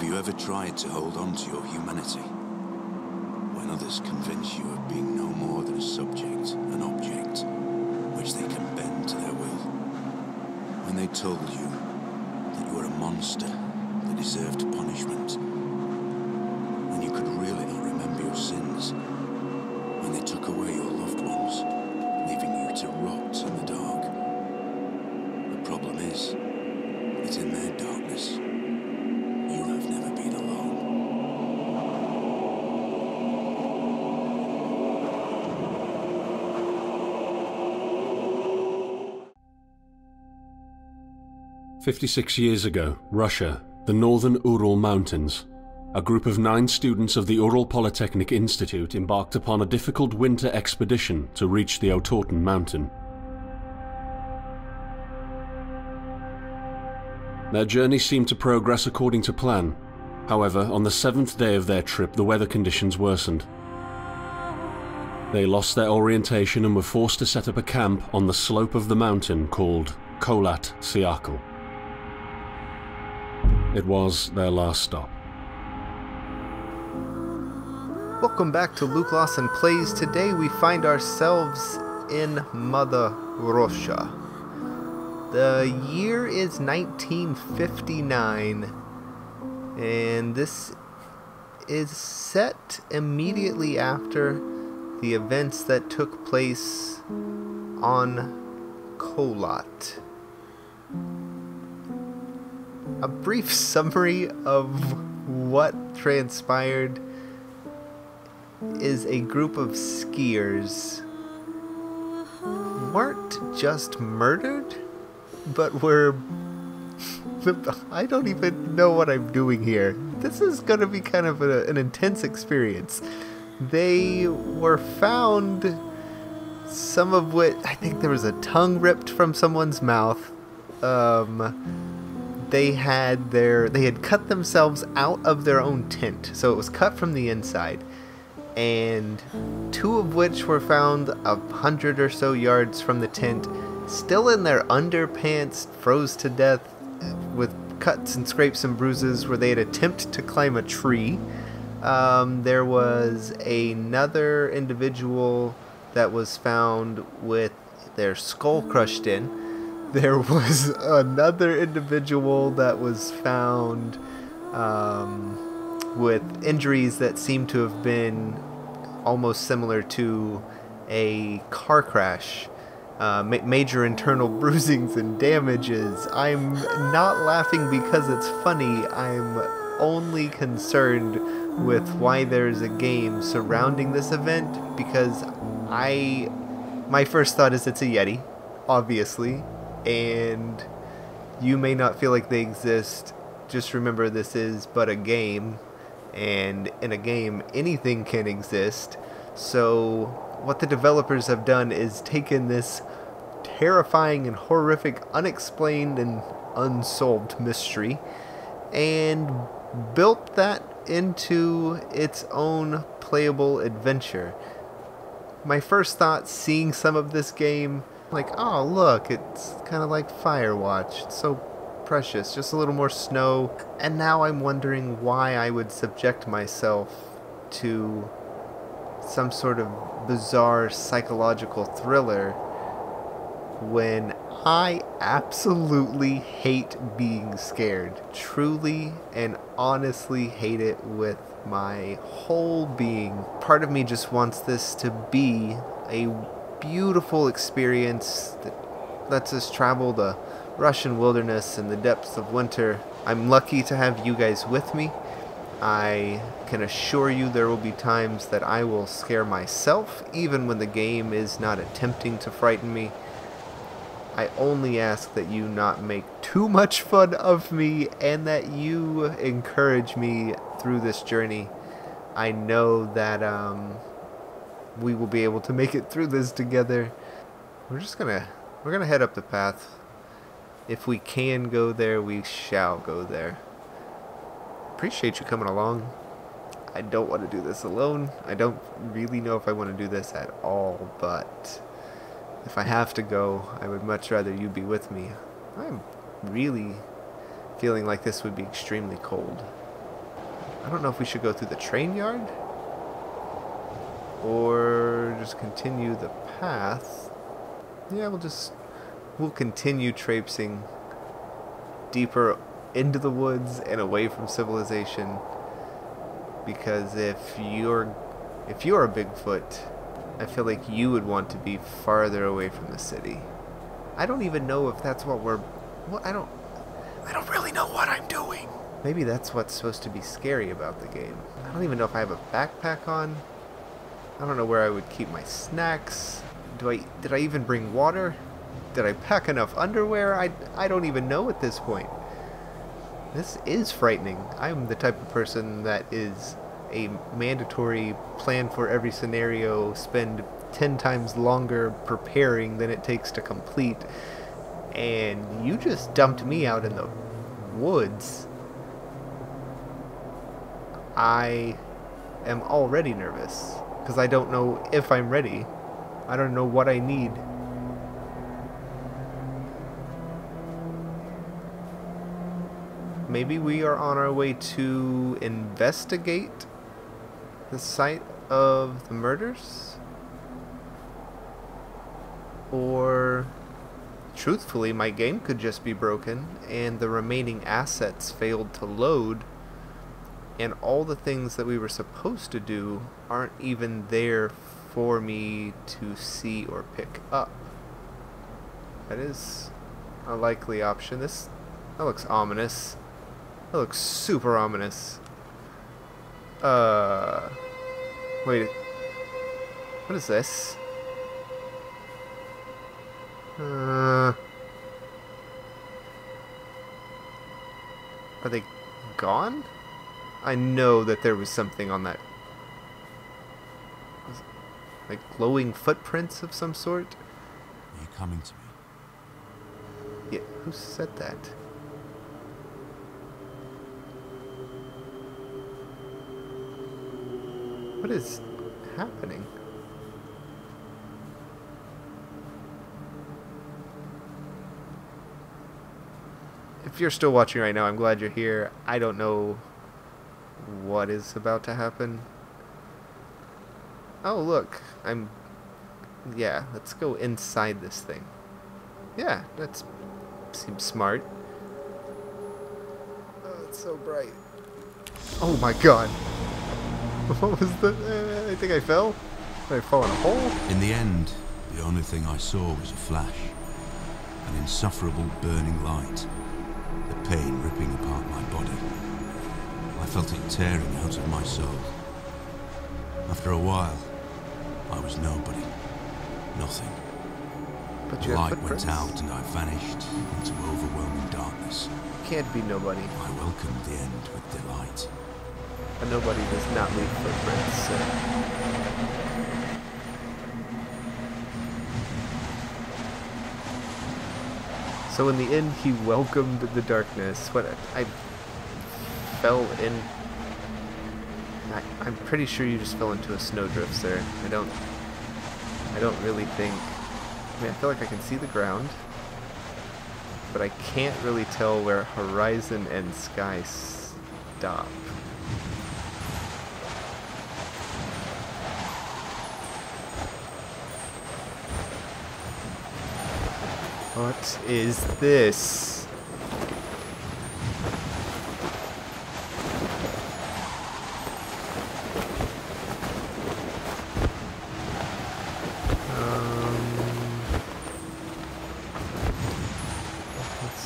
Have you ever tried to hold on to your humanity? When others convince you of being no more than a subject, an object, which they can bend to their will. When they told you that you were a monster that deserved punishment, and you could really not remember your sins. When they took away your loved ones, leaving you to rot in the dark. The problem is that in their darkness, you have never been alone. "56 years ago, Russia, the northern Ural Mountains. A group of 9 students of the Ural Polytechnic Institute embarked upon a difficult winter expedition to reach the Otorten mountain. Their journey seemed to progress according to plan. However, on the 7th day of their trip, the weather conditions worsened. They lost their orientation and were forced to set up a camp on the slope of the mountain called Kolat Siakl. It was their last stop. Welcome back to Luke Lawson Plays. Today we find ourselves in Mother Russia. The year is 1959, and this is set immediately after the events that took place on Kholat. A brief summary of what transpired is a group of skiers weren't just murdered, but were... I don't even know what I'm doing here. This is going to be kind of an intense experience. They were found, some of which... I think there was a tongue ripped from someone's mouth. They had cut themselves out of their own tent, so it was cut from the inside. And 2 of which were found 100 or so yards from the tent, still in their underpants, froze to death with cuts and scrapes and bruises where they had attempted to climb a tree. There was another individual that was found with their skull crushed in. There was another individual that was found with injuries that seem to have been almost similar to a car crash. Major internal bruisings and damages. I'm not laughing because it's funny. I'm only concerned with why there's a game surrounding this event, because my first thought is it's a Yeti, obviously, and you may not feel like they exist. Just remember, this is but a game. And in a game, anything can exist. So what the developers have done is taken this terrifying and horrific, unexplained and unsolved mystery and built that into its own playable adventure. My first thought seeing some of this game, like, oh look, it's kind of like Firewatch. It's so precious, just a little more snow. And now I'm wondering why I would subject myself to some sort of bizarre psychological thriller when I absolutely hate being scared. Truly and honestly hate it with my whole being. Part of me just wants this to be a beautiful experience that lets us travel the Russian wilderness in the depths of winter. I'm lucky to have you guys with me. I can assure you there will be times that I will scare myself, even when the game is not attempting to frighten me. I only ask that you not make too much fun of me and that you encourage me through this journey. I know that we will be able to make it through this together. We're gonna head up the path. If we can go there, we shall go there. Appreciate you coming along. I don't want to do this alone. I don't really know if I want to do this at all, but if I have to go, I would much rather you be with me. I'm really feeling like this would be extremely cold. I don't know if we should go through the train yard or just continue the path. Yeah, we'll continue traipsing deeper into the woods and away from civilization, because if you're a Bigfoot, I feel like you would want to be farther away from the city. I don't even know if that's what we're... Well, I don't really know what I'm doing. Maybe that's what's supposed to be scary about the game. I don't even know if I have a backpack on. I don't know where I would keep my snacks. Did I even bring water? Did I pack enough underwear? I don't even know at this point. This is frightening. I'm the type of person that is a mandatory plan for every scenario, spend 10 times longer preparing than it takes to complete, and you just dumped me out in the woods. I am already nervous because I don't know if I'm ready. I don't know what I need. Maybe we are on our way to investigate the site of the murders? Or, truthfully, my game could just be broken and the remaining assets failed to load and all the things that we were supposed to do aren't even there for me to see or pick up. That is a likely option. That looks ominous. That looks super ominous. Wait. What is this? Are they gone? I know that there was something on that. Like glowing footprints of some sort? Are you coming to me? Yeah, who said that? What is happening? If you're still watching right now, I'm glad you're here. I don't know what is about to happen. Oh, look. Yeah, let's go inside this thing. Yeah, that seems smart. Oh, it's so bright. Oh my god. What was that? I think I fell. Did I fall in a hole? In the end, the only thing I saw was a flash. An insufferable burning light. The pain ripping apart my body. I felt it tearing out of my soul. After a while, I was nobody. Nothing. But the light went out and I vanished into overwhelming darkness. Can't be nobody. I welcomed the end with delight. And nobody does not leave footprints, so... So in the end, he welcomed the darkness. What? I fell in... I'm pretty sure you just fell into a snowdrift, sir. I don't really think... I mean, I feel like I can see the ground, but I can't really tell where horizon and sky stop. What is this? Let's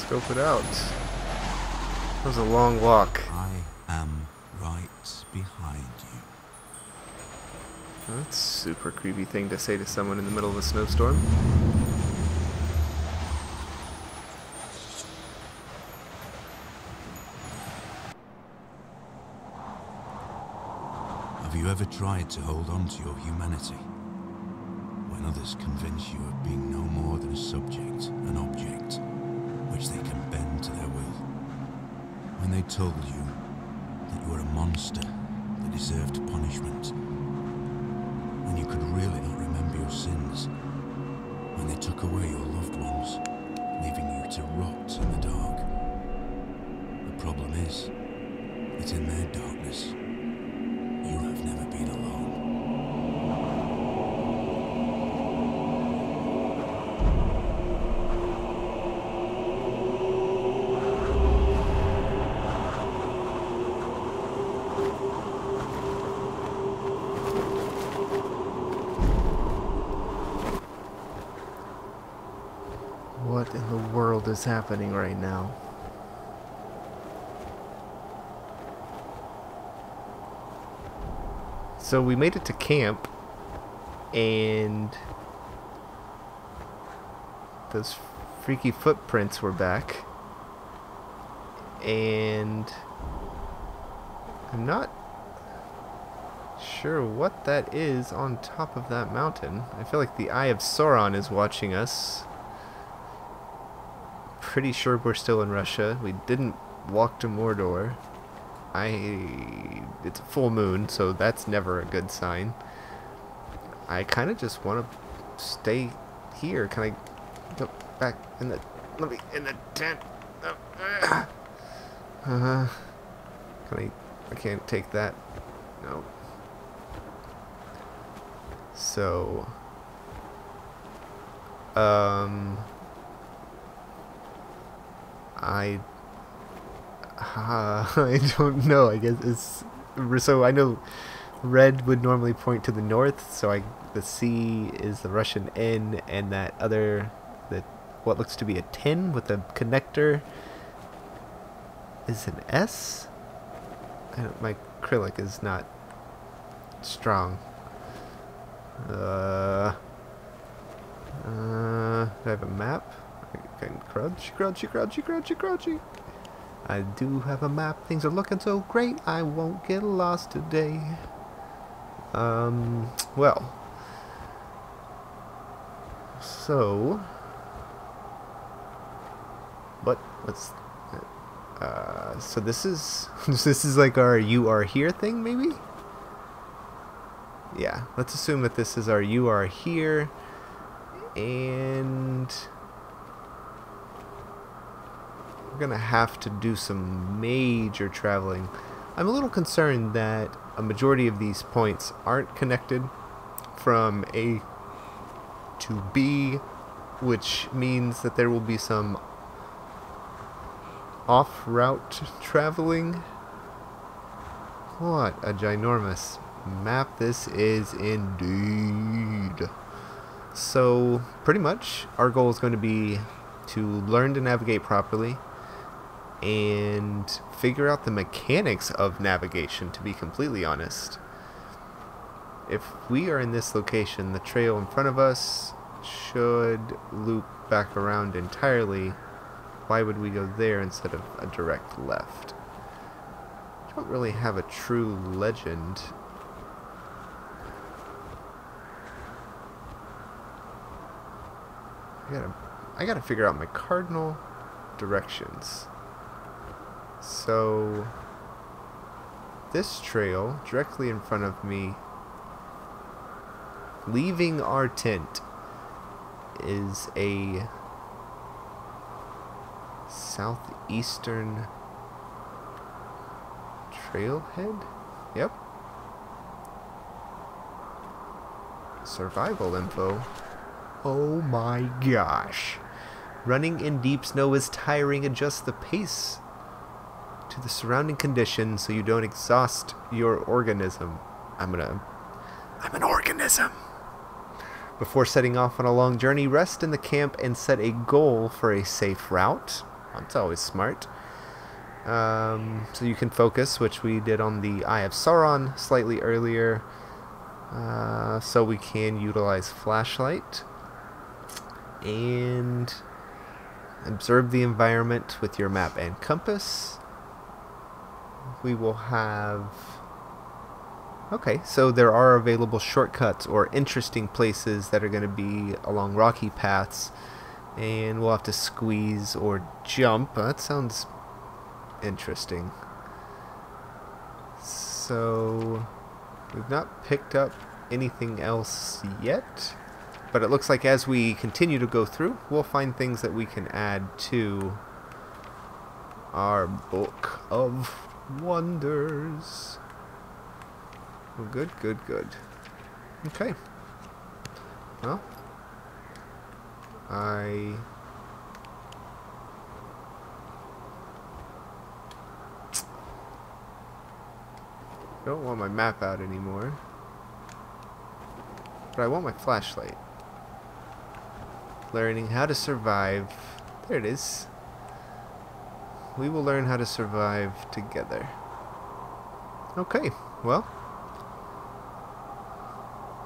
scope it out. That was a long walk. I am right behind you. That's a super creepy thing to say to someone in the middle of a snowstorm. Have you ever tried to hold on to your humanity? When others convince you of being no more than a subject, an object, which they can bend to their will. When they told you that you were a monster that deserved punishment. When you could really not remember your sins. When they took away your loved ones, leaving you to rot in the dark. The problem is, It's in that darkness. You have never been alone. What in the world is happening right now? So we made it to camp, and those freaky footprints were back, and I'm not sure what that is on top of that mountain. I feel like the Eye of Sauron is watching us. Pretty sure we're still in Russia. We didn't walk to Mordor. It's a full moon, so that's never a good sign. I kind of just want to stay here. Can I go back in the... Let me... in the tent. Can I can't take that. No. So... I don't know, I guess it's... So I know red would normally point to the north, so the C is the Russian N, and that other... what looks to be a 10 with a connector is an S? My acrylic is not strong. Do I have a map? Crouchy. I do have a map. Things are looking so great. I won't get lost today. Well. So. What? What's... so this is... this is like our you are here thing, maybe? Yeah. Let's assume that this is our you are here. And... gonna have to do some major traveling. I'm a little concerned that a majority of these points aren't connected from A to B, which means that there will be some off-route traveling. What a ginormous map this is indeed. So pretty much our goal is going to be to learn to navigate properly and figure out the mechanics of navigation, to be completely honest. If we are in this location, the trail in front of us should loop back around entirely. Why would we go there instead of a direct left? I don't really have a true legend. I gotta figure out my cardinal directions. So this trail directly in front of me, leaving our tent, is a southeastern trailhead. Yep. Survival info. Oh my gosh. Running in deep snow is tiring. Adjust the pace to the surrounding conditions so you don't exhaust your organism. I'm an organism. Before setting off on a long journey, rest in the camp and set a goal for a safe route. That's always smart. So you can focus, which we did on the Eye of Sauron slightly earlier. So we can utilize flashlight and observe the environment with your map and compass. We will have... Okay, so there are available shortcuts or interesting places that are going to be along rocky paths, and we'll have to squeeze or jump. That sounds interesting. So we've not picked up anything else yet, but it looks like as we continue to go through, we'll find things that we can add to our book of wonders. Well, good, good, good. Okay. Well, I don't want my map out anymore. But I want my flashlight. Learning how to survive. There it is. We will learn how to survive together. Okay, well.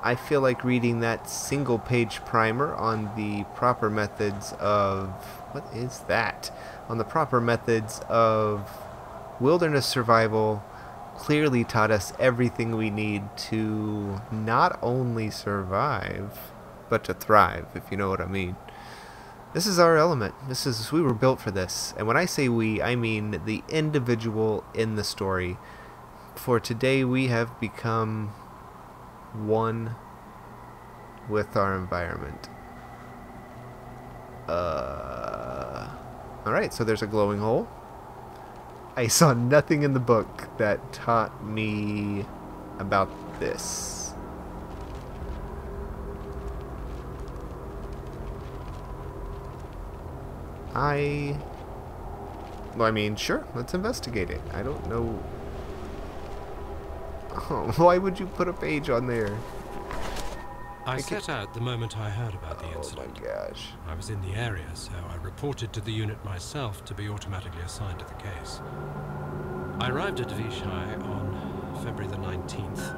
I feel like reading that single page primer on the proper methods of... What is that? On the proper methods of wilderness survival clearly taught us everything we need to not only survive, but to thrive, if you know what I mean. This is our element. We were built for this. And when I say we, I mean the individual in the story. For today, we have become one with our environment. Alright, so there's a glowing hole. I saw nothing in the book that taught me about this. Well, I mean, sure, let's investigate it. I don't know... Oh, why would you put a page on there? I set out the moment I heard about the incident. Oh my gosh. I was in the area, so I reported to the unit myself to be automatically assigned to the case. I arrived at Vishai on February the 19th,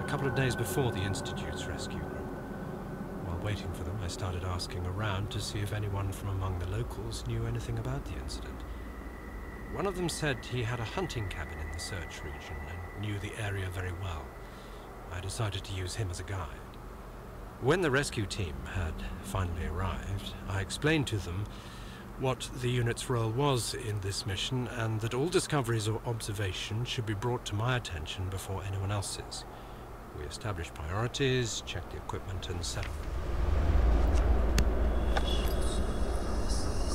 a couple of days before the Institute's rescue group. While waiting for them, I started asking around to see if anyone from among the locals knew anything about the incident. One of them said he had a hunting cabin in the search region and knew the area very well. I decided to use him as a guide. When the rescue team had finally arrived, I explained to them what the unit's role was in this mission and that all discoveries or observations should be brought to my attention before anyone else's. We established priorities, checked the equipment, and settled.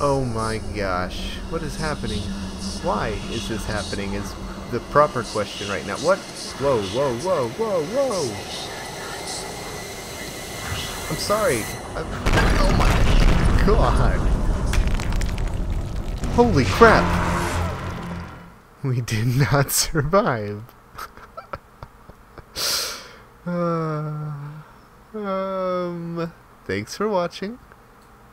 Oh my gosh, what is happening? Why is this happening is the proper question right now. What? Whoa, whoa, whoa, whoa, whoa! I'm sorry. Oh my god. Holy crap. We did not survive. Thanks for watching,